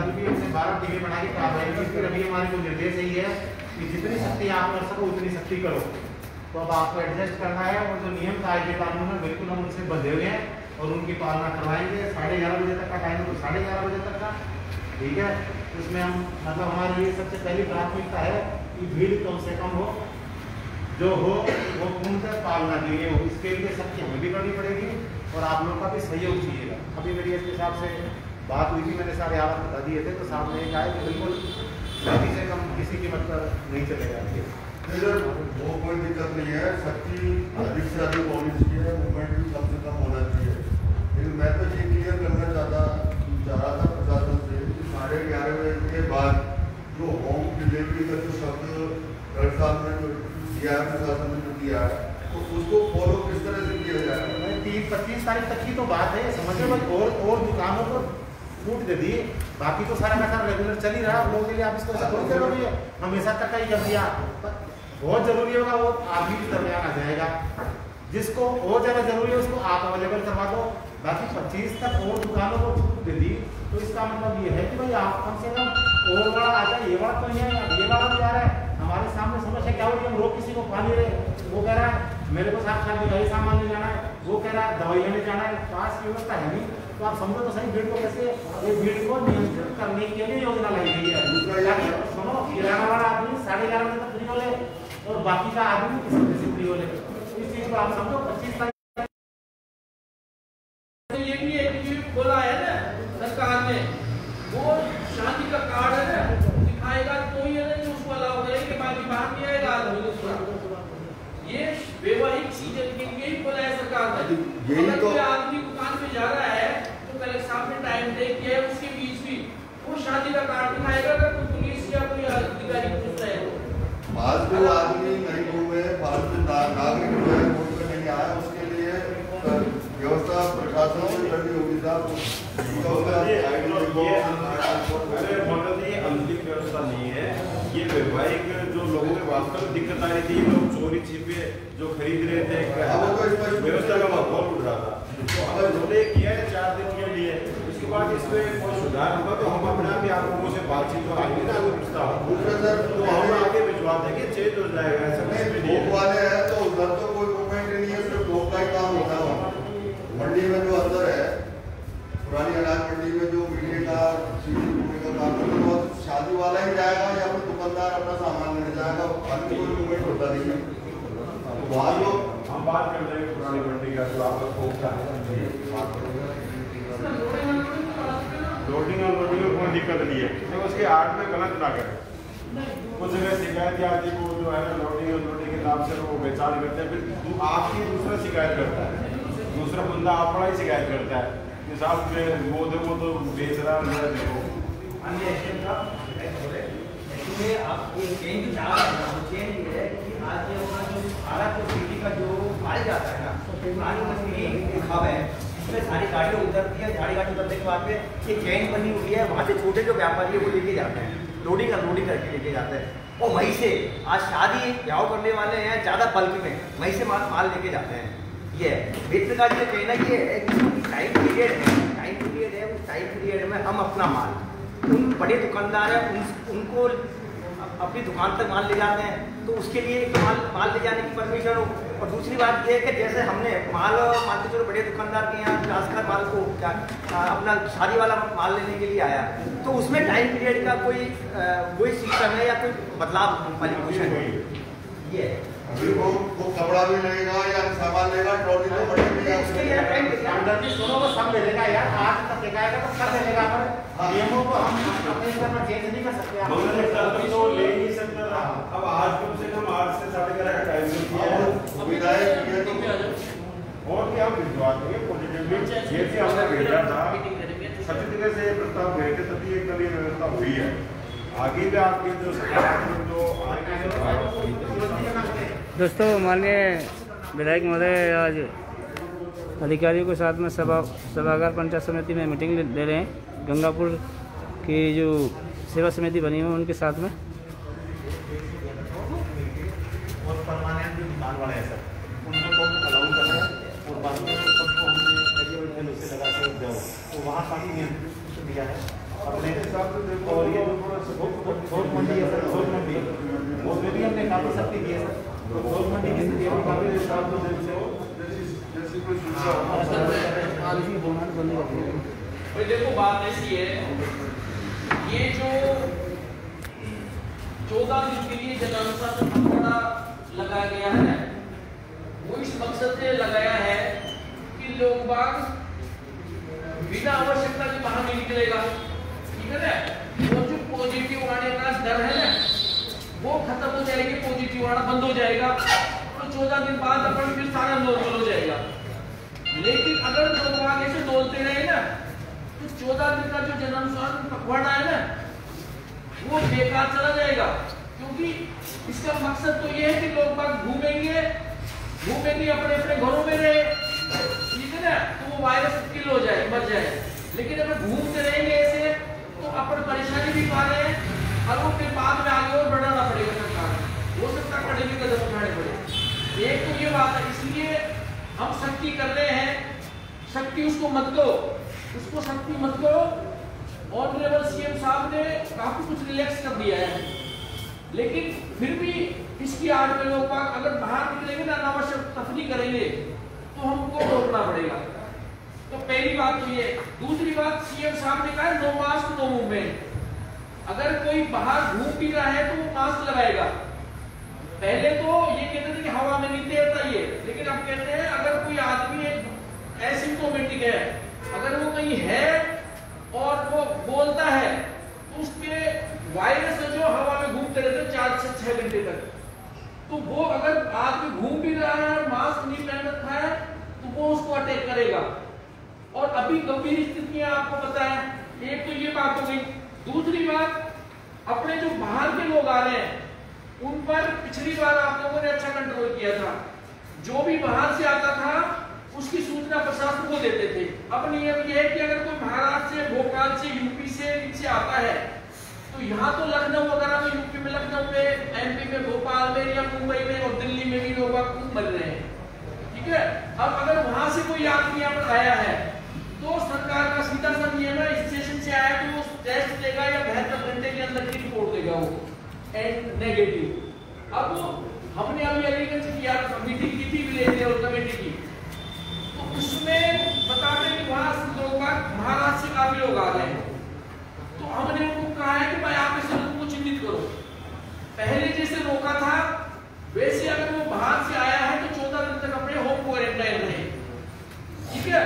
कल भी हमने 12 डिग्री बढ़ा के कार्रवाई की, फिर अभी हमारे को निर्देश यही है कि जितनी शक्ति आप कर सको उतनी शक्ति करो। तो अब आपको एडजस्ट करना है और जो नियम था आईटी कानून में बिल्कुल हम उनसे बंधे हुए हैं और उनकी पालना करवाएंगे। 11:30 बजे तक का टाइम है तो 11:30 बजे तक का, ठीक है। उसमें हम मतलब हमारी ये सबसे पहली प्राथमिकता है कि भीड़ कम से कम हो, जो हो वो पूर्णतः पालना के लिए हो। इसके लिए सबकी हमें भी करनी पड़ेगी और आप लोगों का भी सहयोग चाहिएगा। अभी मेरी इसके साहब से बात हुई थी, मैंने सारे हालात बता दिए थे, तो साहब ने कहा कि बिल्कुल शक्ति से कम किसी की मतलब नहीं चलेगा। वो कोई दिक्कत नहीं है, शक्ति अधिक से अधिक होनी चाहिए, मूवमेंट भी कम से कम होना चाहिए। लेकिन मैं तो ये क्लियर करना चाह रहा था प्रशासन से, 11:30 बजे के बाद जो होम डिलीवरी का जो शब्द साहब ने जो दिया है, प्रशासन ने जो दिया है, तो उसको फॉलो किस तरह से किया जाए? 25 तारीख तक की तो बात है, समझे। बस और दुकानों को छूट दे दी, बाकी तो सारा का रेगुलर चल ही रहा है। लोगों के लिए आप इसको बहुत जरूरी है, हमेशा तक का ही कर दिया बहुत जरूरी होगा, वो आप ही दरमियान आ जाएगा। जिसको और ज़्यादा जरूरी है उसको आप अवेलेबल करवा दो। बाकी 25 तक और दुकानों को छूट दे दी, तो इसका मतलब ये है कि भाई आप कम से कम और बड़ा आ जाए। ये बात तो नहीं है, ये बात भी आ रहा है हमारे सामने। समस्या क्या हो रही है, हम लोग किसी को पानी रहे, वो कह रहा है मेरे को साथ खाने दवाई सामान ले जाना है, वो कह रहा है दवाई लेने जाना है। पास की व्यवस्था है नहीं, तो आप समझो तो सही भीड़ को कैसे, ये भीड़ को नियंत्रित करने के लिए योजना लाई गई है। सुनो, 11 वाला आदमी 11:30 बजे तक फ्री हो ले और बाकी का आदमी किसी तरह से फ्री हो ले। तो आप समझो 25 तारीख ये भी है कि खोला है ना सरकार ने, वो शादी का कार्ड है ना दिखाएगा तो ही है ना, जो उसको अलाउ करेंगे, बाकी बाहर नहीं आएगा आदमी। ये वैवाहिक चीजें के लिए ही खोला है सरकार ने। अगर कोई आदमी दुकान पे जा रहा है तो कलेक्टर साहब ने टाइम दे दिया है, उसके बीच भी वो शादी का कार्ड दिखाएगा। अगर कोई पुलिस या कोई अधिकारी पूछ रहे हो, फालतू आदमी नहीं घूमे, फालतू नागरिक जो है वोट पे नहीं आए, उसके लिए व्यवस्था प्रशासन से करनी होगी। अंतिम व्यवस्था नहीं है ये वैवाहिक, जो लोगों के वास्तव में दिक्कत आ रही थी, लोग चोरी छिपे जो खरीद रहे थे, व्यवस्था का माहौल उठ रहा था। तो अगर हमने किया है 4 दिन के लिए, इसके बाद इसमें कोई सुधार होगा तो हम अपने आप ही आप लोगों से बातचीत और आगे ना प्रस्ताव कि चेंज हो जाएगा। वाले हैं तो उधर तो कोई मूवमेंट नहीं है, सिर्फ लोग का ही काम होता है। मंडी में जो अंदर है, पुरानी अनाज मंडी में जो मीडिया का काम होता है, शादी वाला ही जाएगा या फिर दुकानदार अपना सामान लेने जाएगा, बाकी कोई मूवमेंट होता नहीं है। वहाँ लोग हम बात कर रहे हैं पुरानी मंडी का जो आपका फोक का है, लोडिंग और लोडिंग में कोई दिक्कत नहीं है। उसके आर्ट में गलत ना करें, कुछ जगह शिकायत आती को जो है ना लोडिंग और लोडिंग के नाम से वो बेचार करते हैं, फिर आपकी दूसरा शिकायत करता है, दूसरा बंदा आप बड़ा ही शिकायत करता है कि साहब वो देखो तो बेच रहा है, देखो आपको चेंज है कि आज जो सारा सिटी का जो माल जाता है ना, पुरानी हब है, इसमें सारी गाड़ियाँ उतरती है। सारी गाड़ी उतरने के बाद में ये चेन बनी हुई है, वहाँ से छोटे जो व्यापारी है वो लेके जाते हैं, लोडिंग अनलोडिंग करके लेके जाते हैं। और वहीं से आज शादी ब्याह करने वाले हैं ज़्यादा बल्क में, वहीं से माल लेके जाते हैं। ये वित्त का जो कहना ये है कि टाइम पीरियड है, उस टाइम पीरियड में हम अपना माल उन बड़े दुकानदार हैं उनको अपनी दुकान तक माल ले जाते हैं। तो उसके लिए एक तो माल ले जाने की परमिशन हो, और दूसरी बात यह है कि जैसे हमने माल मान के चलो बड़े दुकानदार के यहाँ खासकर माल को अपना शादी वाला माल लेने के लिए आया, तो उसमें टाइम पीरियड का कोई सिस्टम है या कोई बदलाव परिवर्तन है? ये अभी वो कपड़ा भी लेगा या सामान लेगा, ट्रॉली तो बढ़ेगी, उसके लिए टाइम पीरियड दोनों को सब ले लेगा यार। 8 तक लेगाएगा तो सब ले लेगा, पर नियमों को हम अपने स्तर पर चेंज नहीं कर सकते। हम तो ले नहीं सकता। अब आज कम से कम 8 से 11:30 का टाइम दिया है, और क्या विश्वास है पॉजिटिवली। ये हमने भेजा था सभी तरह से प्रस्ताव भेजे, तभी एक कभी व्यवस्था हुई है। आगे भी आपकी जो दोस्तों माननीय विधायक महोदय आज अधिकारियों के साथ में सभागार पंचायत समिति में मीटिंग ले रहे हैं। गंगापुर की जो सेवा समिति बनी है उनके साथ में तो वहाँ का ही नियम दिया है। और थोक मंडी है सर, थोक मंडी उसमें भी हमने काफ़ी सख्ती की है सर। तो थोक मंडी की स्थिति हम काफ़ी साफ जैसे भाई देखो बात ऐसी है, ये जो 14 दिन के लिए जन अनुशासन पखवाड़ा लगाया गया है वो इस मकसद से लगाया है कि लोग बाग बिना आवश्यकता के बाहर नहीं निकलेगा, ठीक है ना। और जो पॉजिटिव आने का डर है ना वो खत्म हो जाएगी, पॉजिटिव आना बंद हो जाएगा और 14 दिन बाद अपन फिर सारा नॉर्मल हो जाएगा। लेकिन अगर लोग बाग ऐसे डोलते रहे ना तो 14 दिन का जो जन अनुशासन पखवाड़ा है ना वो बेकार चला जाएगा, क्योंकि इसका मकसद तो ये है कि लोग बाग घूमेंगे अपने अपने घरों में रहे, ठीक है ना। तो वो वायरस किल हो जाए, मर जाए। लेकिन अगर घूमते रहेंगे ऐसे तो अपन परेशानी भी पा रहे हैं और वो फिर बाद में आगे और बढ़ाना पड़ेगा सरकार को, हो सकता कड़े भी कदम उठाने पड़े। एक तो ये बात है, इसलिए हम शक्ति कर रहे हैं। शक्ति उसको मत दो, उसको शक्ति मत दो। ऑनरेबल सीएम साहब ने काफी कुछ रिलैक्स कर दिया है, लेकिन फिर भी इसकी आड़ में लोग अगर बाहर निकलेंगे ना, अनावश्यक तफरी करेंगे तो हमको रोकना पड़ेगा। तो पहली बात ये। दूसरी बात, सीएम साहब ने कहा नो मास्क नो मूवमेंट। अगर कोई बाहर घूम भी रहा है तो वो मास्क लगाएगा। पहले तो ये कहते थे कि हवा में नहीं तैरता ये, लेकिन अब कहते हैं अगर कोई आदमी एसिम्टोमेटिक है, अगर वो कहीं है और वो बोलता है तो उसके वायरस जो हवा में घूमते रहते हैं 4 से 6 घंटे तक, तो वो अगर आदमी घूम भी रहा है और मास्क नहीं पहन रखा है तो वो उसको अटैक करेगा। और अभी गंभीर स्थितियां आपको पता है। एक तो ये बात हो गई। दूसरी बात, अपने जो बाहर के लोग आ रहे हैं उन पर पिछली बार आप लोगों ने अच्छा कंट्रोल किया था। जो भी बाहर से आता था उसकी सूचना प्रशासन को देते थे। अब नियम यह है कि अगर कोई महाराष्ट्र से, भोपाल से, यूपी से नीचे आता है तो यहाँ तो लखनऊ वगैरह में, यूपी में लखनऊ में, एमपी में भोपाल में या मुंबई में और दिल्ली में भी लोग खूब मर रहे हैं, ठीक है। अब अगर वहां से कोई आदमी यहाँ पर आया है तो सरकार का सीधा सा नियम है, स्टेशन से आया तो वो टेस्ट देगा या 72 घंटे के अंदर की रिपोर्ट देगा वो एंड नेगेटिव। अब हमने अभी अलीगढ़ से किया मीटिंग की थी विलेज लेवल कमेटी की, उसमें बताते कि वहां लोग महाराष्ट्र से काफी लोग आ रहे हैं, तो हमने उनको कहा है कि भाई आप इस लोगों को चिन्हित करो। पहले जैसे रोका था वैसे अगर वो बाहर से आया है तो 14 दिन तक अपने होम क्वारंटाइन रहे, ठीक है।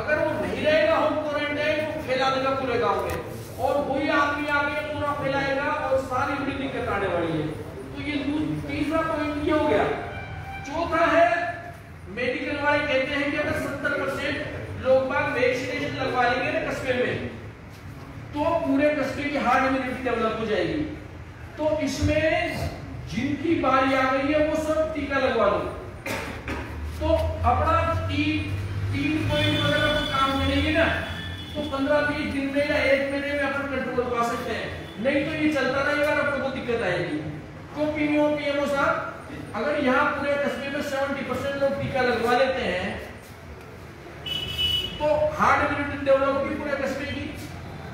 अगर वो नहीं रहेगा होम क्वारंटाइन वो फैला देगा पूरे गाँव में और वही आदमी आगे पूरा फैलाएगा और सारी बिल्डिंग कटाने वाली है। तो ये तीसरा पॉइंट ये हो गया। चौथा है, मेडिकल वाले कहते हैं कि अगर 70% लोग बाग वैक्सीनेशन लगवा लेंगे ना कस्बे में तो पूरे कस्बे की हार्ड इम्यूनिटी डेवलप हो जाएगी। तो इसमें जिनकी बारी आ गई है वो सब टीका लगवा लो। तो अपना 3 पॉइंट अगर अपन काम करेंगे ना तो 15-20 दिन में या 1 महीने में अपन कंट्रोल पा सकते हैं। नहीं तो ये चलता रहेगा और आपको दिक्कत आएगी। तो पीएमओ साहब, अगर यहाँ पूरे कस्बे में 70% लोग टीका लगवा लेते हैं तो हार्ड इम्यूनिटी डेवलप होगी पूरे कस्बे की,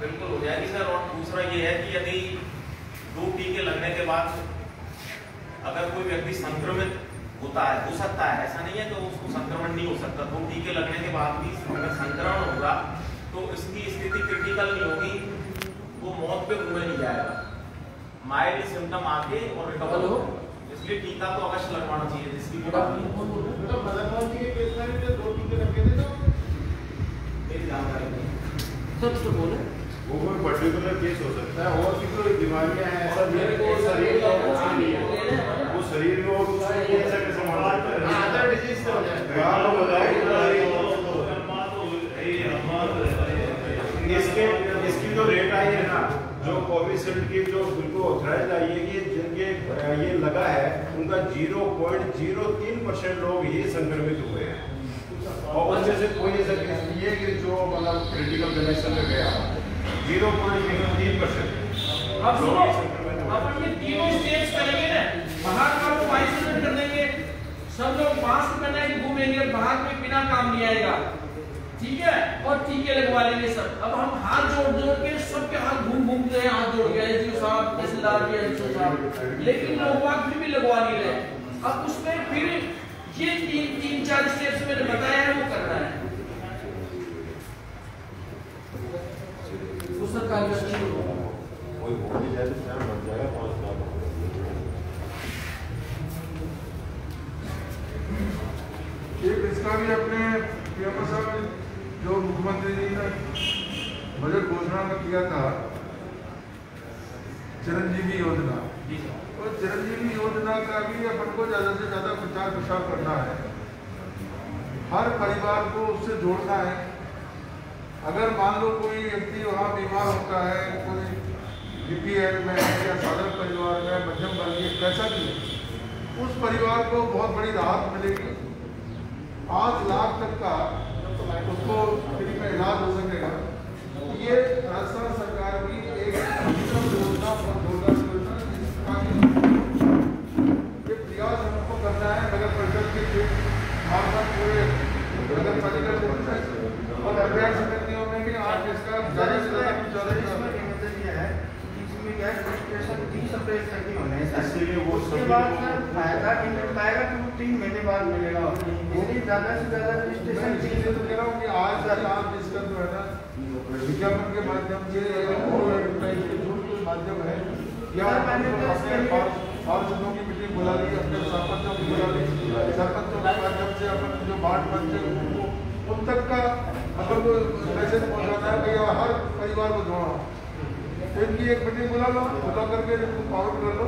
बिल्कुल हो जाएगी सर। और दूसरा ये है कि यदि 2 टीके लगने के बाद अगर कोई व्यक्ति संक्रमित होता है, हो सकता है, ऐसा नहीं है कि उसको संक्रमण नहीं हो सकता, 2 टीके लगने के बाद भी अगर संक्रमण होगा तो इसकी स्थिति क्रिटिकल नहीं होगी, वो मौत पे मुँह नहीं जाएगा, माइल्ड सिम्टम आके और रिकवर हो। इसलिए टीका तो अवश्य लगवाना चाहिए। जिसकी तो मदरवाल जी के केस में जो 2 टीके रखे थे तो मेरी जानकारी नहीं सर, तो बोले वो कोई पर्टिकुलर केस हो सकता है और किसी कोई बीमारियां हैं सर, मेरे को शरीर में कुछ नहीं है, वो शरीर में कुछ नहीं है सर, समाज में अदर डिजीज हो जाए गालो बताए तो अम्मा तो है अम्मा इसकी जो रेट आई है ना, जो कोविशील्ड की जो उनको ऑथराइज आई है कि जिनके ये लगा है उनका 0.03% लोग ये संक्रमित हुए हैं और उनमें से कोई ऐसा केस नहीं है कि जो मतलब क्रिटिकल कंडीशन में गया। 0.03% अब सुनो, अपन ये तीनों स्टेप्स करेंगे ना, बाहर का तो आइसोलेट कर देंगे, सब लोग मास्क पहनेंगे, घूमेंगे बाहर में, बिना काम नहीं आएगा, ठीक है, और टीके लगवा लेंगे सब। अब हम हाथ जोड़ के सबके हाथ घूम घूम के हाथ जोड़ गए साहब जिम्मेदार भी है, लेकिन लोग वाक फिर भी लगवा नहीं रहे। अब उसमें फिर ये तीन चार स्टेप्स मैंने बताया है वो करना है। कोई बोल जाए तो क्या बन जाएगा? 5 लाख एक इसका भी अपने पीएम साहब जो मुख्यमंत्री जी ने बजट घोषणा में किया था, चिरंजीवी योजना। और चिरंजीवी योजना का भी अपन को ज्यादा से ज्यादा प्रचार प्रसार करना है, हर परिवार को उससे जोड़ना है। अगर मान लो कोई व्यक्ति वहाँ बीमार होता है, कोई बीपीएल में या साधारण परिवार में मध्यम वर्गीय कैसा भी, उस परिवार को बहुत बड़ी राहत मिलेगी। 5 लाख तक का उसको फ्री में इलाज हो सकेगा। ये राजस्थान सरकार की एक योजना ये प्रयास हमको करना है नगर परिषद के पूरे नगर पालिका और अभियान समितियों में भी। आज इसका जो वार्ड बनते हैं उन तक का मतलब मैसेज पहुँचाना है, भैया हर परिवार को जोड़ो। इनकी एक मीटिंग बुला करके इनको पावन कर लो,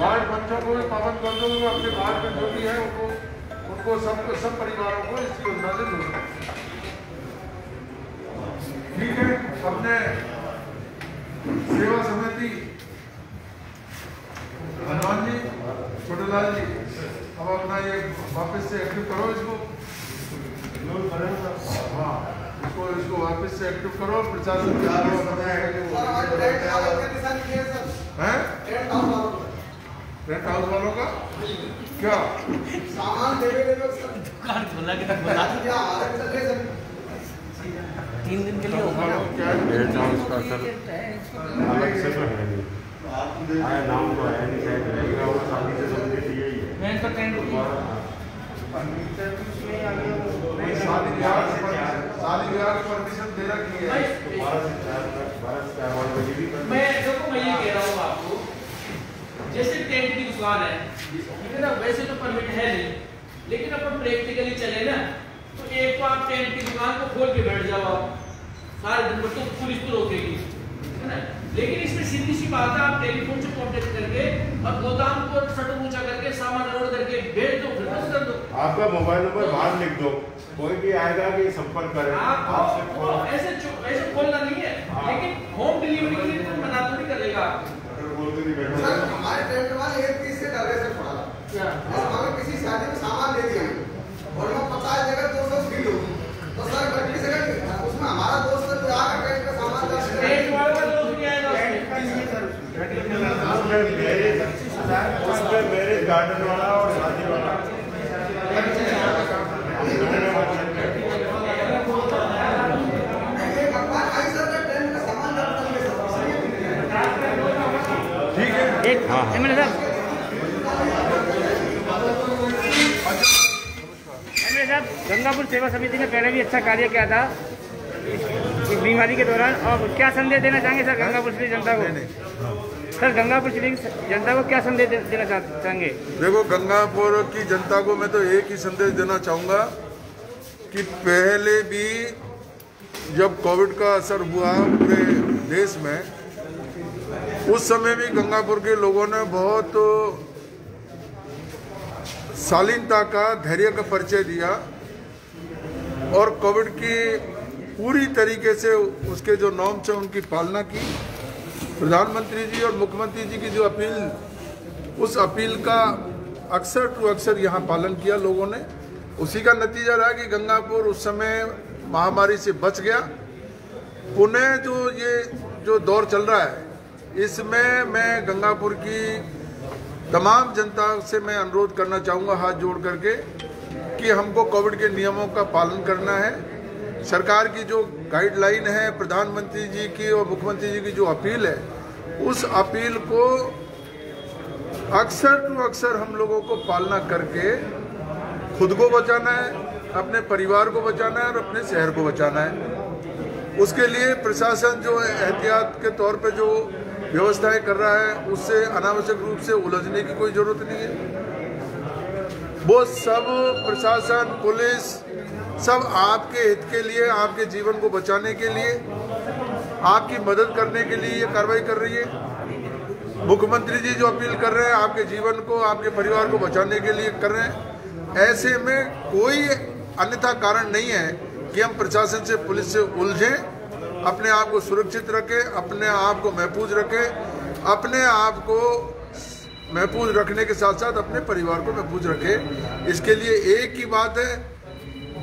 बाढ़ बच्चों को पावन कर दो। अपने बाढ़ में जो भी है उनको उनको सब परिवारों को इस योजना से जोड़ना। ठीक है, हमने सेवा समिति हनुमान जी, छोटेलाल जी, अब अपना ये वापस से एक्टिव करो इसको। हाँ, इसको वापस से एक्टिव करो। प्रचार रेंट हाउस वालों का क्या सामान दुकान खोला के दिन के लिए क्या नाम तो है नहीं, शादी विवाह की परमिशन दे रखी है। मैं देखो मैं ये कह रहा हूँ आपको, जैसे टेंट की दुकान है ठीक है ना, वैसे तो परमिट है नहीं, लेकिन अपन प्रैक्टिकली चले ना, तो एक तो आप टेंट की दुकान को खोल के बैठ जाओ आप सारे दिन भर, तो पुलिस तो रोकेगी ठीक है ना। लेकिन इसमें सीधी सी बात है, आप टेलीफोन से कॉन्टेक्ट करके और गोदाम को शटर ऊंचा करके सामान लोड करके भेज दो, फिर कर दो। आपका मोबाइल नंबर बाहर लिख दो, कोई भी आएगा कि संपर्क करे। ऐसे खोलना नहीं है, लेकिन होम डिलीवरी के लिए तो मना तो नहीं करेगा। सर हमारे टेंट वाले एक चीज से डरे से पड़ा क्या, हमें किसी शादी में सामान दे दिया और वो 50 जगह 200 भीड़ हो तो सर 20 सेकंड उसमें हमारा दोस्त पूरा टेंट का सामान का टेंट वाला दोस्त नहीं आएगा। उसमें मैरिज गार्डन वाला और शादी वाला गंगापुर सेवा समिति ने पहले भी अच्छा कार्य किया था इस बीमारी के दौरान, और क्या संदेश देना चाहेंगे सर गंगापुर की जनता को? सर गंगापुर की जनता को क्या संदेश देना चाहेंगे? देखो गंगापुर की जनता को मैं तो एक ही संदेश देना चाहूँगा कि पहले भी जब कोविड का असर हुआ पूरे देश में, उस समय भी गंगापुर के लोगों ने बहुत शालीनता का, धैर्य का परिचय दिया और कोविड की पूरी तरीके से उसके जो नॉर्म्स हैं उनकी पालना की। प्रधानमंत्री जी और मुख्यमंत्री जी की जो अपील, उस अपील का अक्सर टू अक्सर यहाँ पालन किया लोगों ने। उसी का नतीजा रहा कि गंगापुर उस समय महामारी से बच गया। पुनः जो ये दौर चल रहा है, इसमें मैं गंगापुर की तमाम जनता से मैं अनुरोध करना चाहूँगा हाथ जोड़ करके कि हमको कोविड के नियमों का पालन करना है। सरकार की जो गाइडलाइन है, प्रधानमंत्री जी की और मुख्यमंत्री जी की जो अपील है, उस अपील को अक्सर टू अक्सर हम लोगों को पालना करके खुद को बचाना है, अपने परिवार को बचाना है और अपने शहर को बचाना है। उसके लिए प्रशासन जो एहतियात के तौर पे जो व्यवस्थाएं कर रहा है उससे अनावश्यक रूप से उलझने की कोई ज़रूरत नहीं है। वो सब प्रशासन, पुलिस, सब आपके हित के लिए, आपके जीवन को बचाने के लिए, आपकी मदद करने के लिए ये कार्रवाई कर रही है। मुख्यमंत्री जी जो अपील कर रहे हैं आपके जीवन को, आपके परिवार को बचाने के लिए कर रहे हैं। ऐसे में कोई अन्यथा कारण नहीं है कि हम प्रशासन से, पुलिस से उलझें। अपने आप को सुरक्षित रखें, अपने आप को महफूज रखें, अपने आप को महफूज रखने के साथ साथ अपने परिवार को महफूज रखें। इसके लिए एक ही बात है,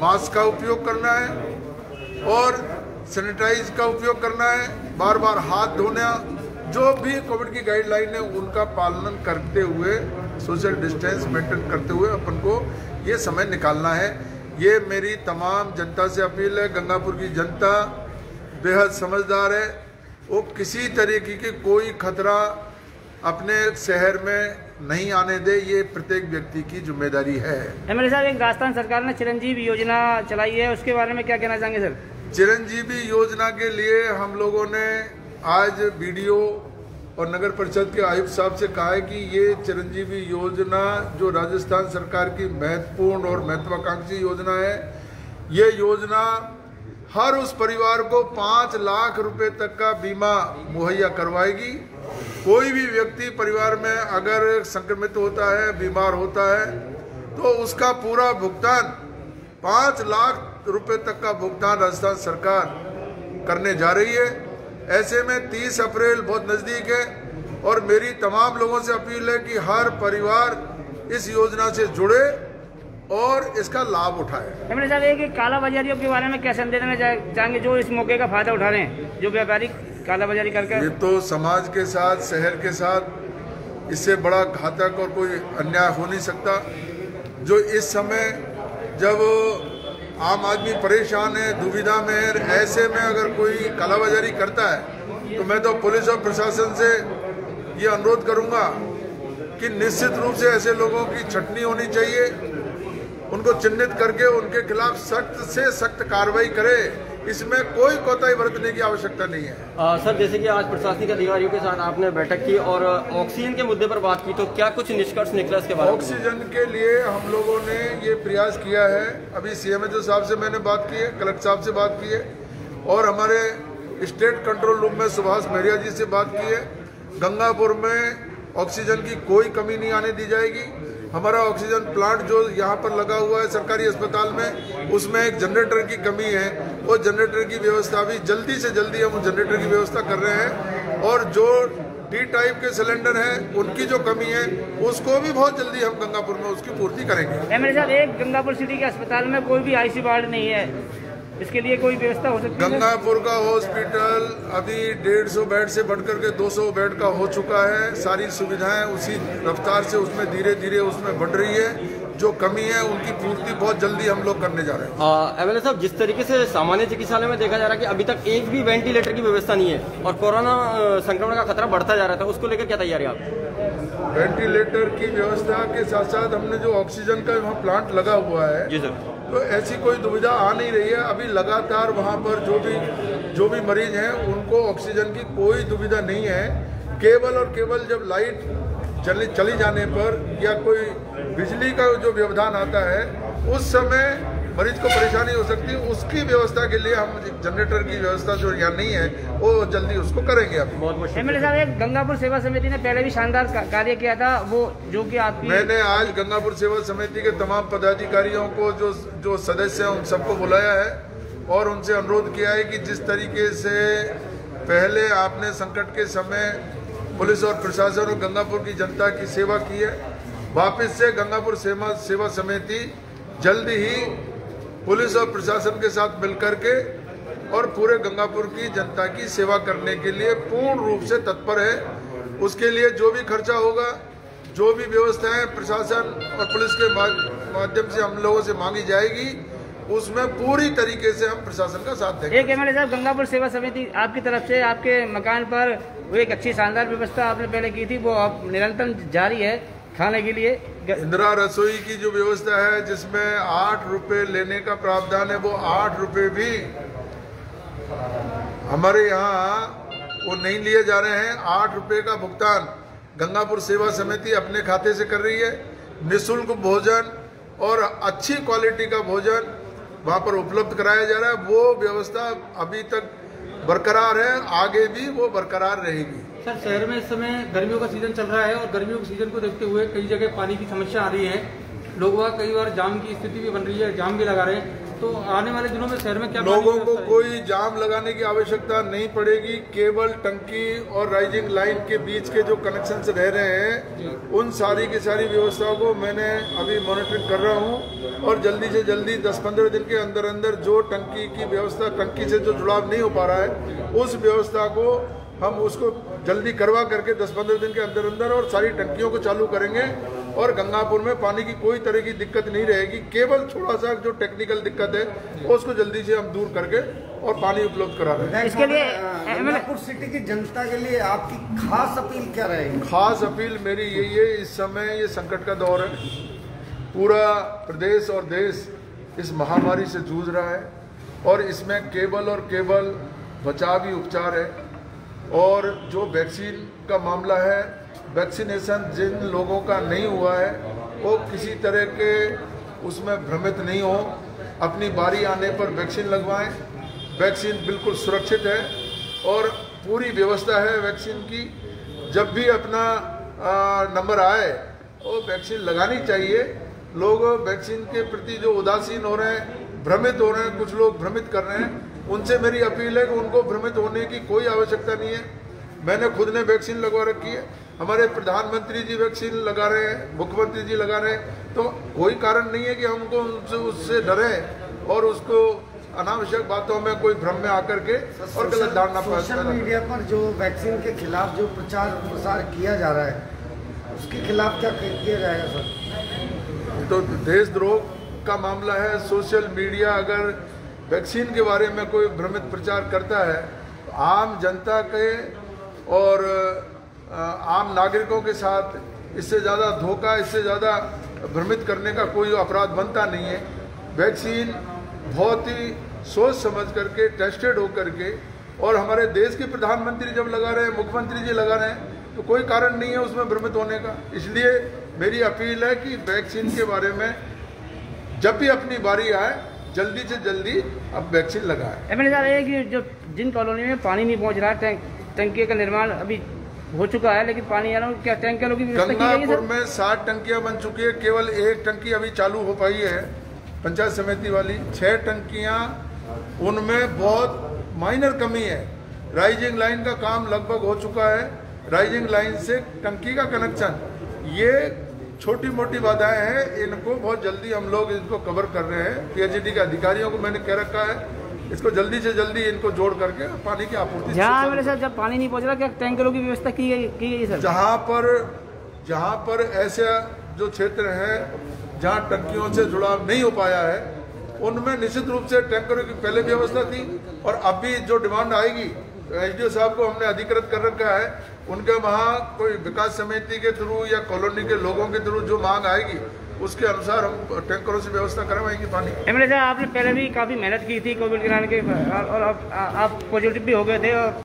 मास्क का उपयोग करना है और सैनिटाइज का उपयोग करना है, बार बार हाथ धोना, जो भी कोविड की गाइडलाइन है उनका पालन करते हुए, सोशल डिस्टेंस मेंटेन करते हुए अपन को ये समय निकालना है। ये मेरी तमाम जनता से अपील है। गंगापुर की जनता बेहद समझदार है, वो किसी तरीके की कोई खतरा अपने शहर में नहीं आने दे, ये प्रत्येक व्यक्ति की जिम्मेदारी है। एमएलए साहब, एक राजस्थान सरकार ने चिरंजीवी योजना चलाई है, उसके बारे में क्या कहना चाहेंगे सर? चिरंजीवी योजना के लिए हम लोगों ने आज बीडीओ और नगर परिषद के आयुक्त साहब से कहा है कि ये चिरंजीवी योजना जो राजस्थान सरकार की महत्वपूर्ण और महत्वाकांक्षी योजना है, ये योजना हर उस परिवार को 5 लाख रुपए तक का बीमा मुहैया करवाएगी। कोई भी व्यक्ति परिवार में अगर संक्रमित होता है, बीमार होता है, तो उसका पूरा भुगतान 5 लाख रुपए तक का भुगतान राजस्थान सरकार करने जा रही है। ऐसे में 30 अप्रैल बहुत नज़दीक है और मेरी तमाम लोगों से अपील है कि हर परिवार इस योजना से जुड़े और इसका लाभ उठाए। हमने साहब, एक कालाबाजारियों के बारे में क्या संदेश देना चाहेंगे जो इस मौके का फायदा उठा रहे हैं, जो व्यापारी कालाबाजारी करके? ये तो समाज के साथ, शहर के साथ इससे बड़ा घातक और कोई अन्याय हो नहीं सकता। जो इस समय जब आम आदमी परेशान है, दुविधा में है, ऐसे में अगर कोई कालाबाजारी करता है तो मैं तो पुलिस और प्रशासन से ये अनुरोध करूंगा कि निश्चित रूप से ऐसे लोगों की छटनी होनी चाहिए, उनको चिन्हित करके उनके खिलाफ सख्त से सख्त कार्रवाई करे। इसमें कोई कोताही बरतने की आवश्यकता नहीं है। सर, जैसे कि आज प्रशासनिक अधिकारियों के साथ आपने बैठक की और ऑक्सीजन के मुद्दे पर बात की, तो क्या कुछ निष्कर्ष निकला इसके बारे में? ऑक्सीजन के लिए हम लोगों ने ये प्रयास किया है। अभी CMHO साहब से मैंने बात की है, कलेक्टर साहब से बात की है और हमारे स्टेट कंट्रोल रूम में सुभाष महरिया जी से बात की है। गंगापुर में ऑक्सीजन की कोई कमी नहीं आने दी जाएगी। हमारा ऑक्सीजन प्लांट जो यहाँ पर लगा हुआ है सरकारी अस्पताल में, उसमें एक जनरेटर की कमी है, वो जनरेटर की व्यवस्था भी जल्दी से जल्दी हम जनरेटर की व्यवस्था कर रहे हैं और जो D-टाइप के सिलेंडर हैं उनकी जो कमी है उसको भी बहुत जल्दी हम गंगापुर में उसकी पूर्ति करेंगे। एमएलए साहब, एक गंगापुर सिटी के अस्पताल में कोई भी IC वार्ड नहीं है, इसके लिए कोई व्यवस्था हो सकती है? गंगापुर का हॉस्पिटल अभी 150 बेड से बढ़कर के 200 बेड का हो चुका है। सारी सुविधाएं उसी रफ्तार से उसमें धीरे धीरे उसमें बढ़ रही है। जो कमी है उनकी पूर्ति बहुत जल्दी हम लोग करने जा रहे हैं। एमएलए साहब, जिस तरीके से सामान्य चिकित्सालय में देखा जा रहा है कि अभी तक एक भी वेंटिलेटर की व्यवस्था नहीं है और कोरोना संक्रमण का खतरा बढ़ता जा रहा था, उसको लेकर क्या तैयारी आप? वेंटिलेटर की व्यवस्था के साथ साथ हमने जो ऑक्सीजन का वहाँ प्लांट लगा हुआ है जी सर, तो ऐसी कोई दुविधा आ नहीं रही है। अभी लगातार वहाँ पर जो भी मरीज हैं उनको ऑक्सीजन की कोई दुविधा नहीं है। केवल और केवल जब लाइट चली जाने पर या कोई बिजली का जो व्यवधान आता है उस समय मरीज को परेशानी हो सकती है। उसकी व्यवस्था के लिए हम जनरेटर की व्यवस्था जो यहाँ नहीं है वो जल्दी उसको करेंगे। आप बहुत एमएलए साहब, एक गंगापुर सेवा समिति ने पहले भी शानदार कार्य किया था, वो जो कि आप? मैंने आज गंगापुर सेवा समिति के तमाम पदाधिकारियों को जो सदस्य हैं उन सबको बुलाया है और उनसे अनुरोध किया है कि जिस तरीके से पहले आपने संकट के समय पुलिस और प्रशासन और गंगापुर की जनता की सेवा की है, वापिस से गंगापुर सेवा समिति जल्द ही पुलिस और प्रशासन के साथ मिलकर के और पूरे गंगापुर की जनता की सेवा करने के लिए पूर्ण रूप से तत्पर है। उसके लिए जो भी खर्चा होगा, जो भी व्यवस्थाएं प्रशासन और पुलिस के माध्यम से हम लोगों से मांगी जाएगी, उसमें पूरी तरीके से हम प्रशासन का साथ देंगे। एक एमएलए साहब, गंगापुर सेवा समिति आपकी तरफ से आपके मकान पर वो एक अच्छी शानदार व्यवस्था आपने पहले की थी, वो अब निरंतर जारी है। खाने के लिए इंदिरा रसोई की जो व्यवस्था है जिसमें 8 रुपए लेने का प्रावधान है, वो 8 रुपए भी हमारे यहाँ वो नहीं लिए जा रहे हैं। 8 रुपए का भुगतान गंगापुर सेवा समिति अपने खाते से कर रही है। निःशुल्क भोजन और अच्छी क्वालिटी का भोजन वहाँ पर उपलब्ध कराया जा रहा है। वो व्यवस्था अभी तक बरकरार है, आगे भी वो बरकरार रहेगी। सर, शहर में इस समय गर्मियों का सीजन चल रहा है और गर्मियों के सीजन को देखते हुए कई जगह पानी की समस्या आ रही है, लोग वहाँ कई बार जाम की स्थिति भी बन रही है, जाम भी लगा रहे हैं। तो आने वाले दिनों में शहर में क्या लोगों को कोई जाम लगाने की आवश्यकता नहीं पड़ेगी। केवल टंकी और राइजिंग लाइन के बीच के जो कनेक्शन रह रहे हैं, उन सारी की सारी व्यवस्थाओं को मैंने अभी मॉनिटरिंग कर रहा हूँ और जल्दी से जल्दी 10-15 दिन के अंदर अंदर जो टंकी की व्यवस्था, टंकी से जो जुड़ाव नहीं हो पा रहा है, उस व्यवस्था को हम उसको जल्दी करवा करके 10-15 दिन के अंदर अंदर और सारी टंकियों को चालू करेंगे और गंगापुर में पानी की कोई तरह की दिक्कत नहीं रहेगी। केवल थोड़ा सा जो टेक्निकल दिक्कत है उसको जल्दी से हम दूर करके और पानी उपलब्ध करा रहे हैं। इसके लिए गंगापुर सिटी की जनता के लिए आपकी खास अपील क्या रहेगी? खास अपील मेरी यही है, इस समय ये संकट का दौर है, पूरा प्रदेश और देश इस महामारी से जूझ रहा है और इसमें केवल और केवल बचाव ही उपचार है। और जो वैक्सीन का मामला है, वैक्सीनेशन जिन लोगों का नहीं हुआ है वो किसी तरह के उसमें भ्रमित नहीं हो, अपनी बारी आने पर वैक्सीन लगवाएं। वैक्सीन बिल्कुल सुरक्षित है और पूरी व्यवस्था है वैक्सीन की। जब भी अपना नंबर आए वो वैक्सीन लगानी चाहिए। लोग वैक्सीन के प्रति जो उदासीन हो रहे हैं, भ्रमित हो रहे हैं, कुछ लोग भ्रमित कर रहे हैं, उनसे मेरी अपील है कि उनको भ्रमित होने की कोई आवश्यकता नहीं है। मैंने खुद ने वैक्सीन लगवा रखी है, हमारे प्रधानमंत्री जी वैक्सीन लगा रहे हैं, मुख्यमंत्री जी लगा रहे हैं, तो कोई कारण नहीं है कि हमको उससे डरें और उसको अनावश्यक बातों में कोई भ्रम में आकर के और गलत धारणा पास करें। सोशल मीडिया पर जो वैक्सीन के खिलाफ जो प्रचार प्रसार किया जा रहा है, उसके खिलाफ क्या किया जाएगा? सर, तो देशद्रोह का मामला है। सोशल मीडिया अगर वैक्सीन के बारे में कोई भ्रमित प्रचार करता है, आम जनता के और आम नागरिकों के साथ इससे ज़्यादा धोखा, इससे ज़्यादा भ्रमित करने का कोई अपराध बनता नहीं है। वैक्सीन बहुत ही सोच समझ करके, टेस्टेड हो करके, और हमारे देश के प्रधानमंत्री जब लगा रहे हैं, मुख्यमंत्री जी लगा रहे हैं, तो कोई कारण नहीं है उसमें भ्रमित होने का। इसलिए मेरी अपील है कि वैक्सीन के बारे में जब भी अपनी बारी आए, जल्दी से जल्दी अब वैक्सीन लगाएं। एमएलए साहब, ये कि जो जिन कॉलोनी में पानी नहीं पहुंच रहा, टंकी का निर्माण अभी हो चुका है लेकिन पानी आ रहा है, क्या टैंकरों की व्यवस्था की गई है? गंगापुर में 60 टंकियां बन चुकी है, केवल 1 टंकी अभी चालू हो पाई है पंचायत समिति वाली। 6 टंकियाँ, उनमें बहुत माइनर कमी है। राइजिंग लाइन का काम लगभग हो चुका है। राइजिंग लाइन से टंकी का कनेक्शन, ये छोटी मोटी बाधाएं हैं, इनको बहुत जल्दी हम लोग इनको कवर कर रहे हैं। पीएचडी के अधिकारियों को मैंने कह रखा है, इसको जल्दी से जल्दी इनको जोड़ करके पानी की आपूर्ति। सर, जब पानी नहीं पहुंच रहा, क्या टैंकरों की व्यवस्था की गई? सर, जहाँ पर ऐसे जो क्षेत्र हैं जहाँ टंकियों से जुड़ाव नहीं हो पाया है, उनमें निश्चित रूप से टैंकरों की पहले व्यवस्था थी और अब भी जो डिमांड आएगी, एसडीओ साहब को हमने अधिकृत कर रखा है, उनके वहाँ कोई विकास समिति के थ्रू या कॉलोनी के लोगों के थ्रू जो मांग आएगी उसके अनुसार हम टैंकरों से व्यवस्था करवाएंगे पानी। एमएलए साहब, आपने पहले भी काफ़ी मेहनत की थी कोविड के कारण के, और आप पॉजिटिव भी हो गए थे और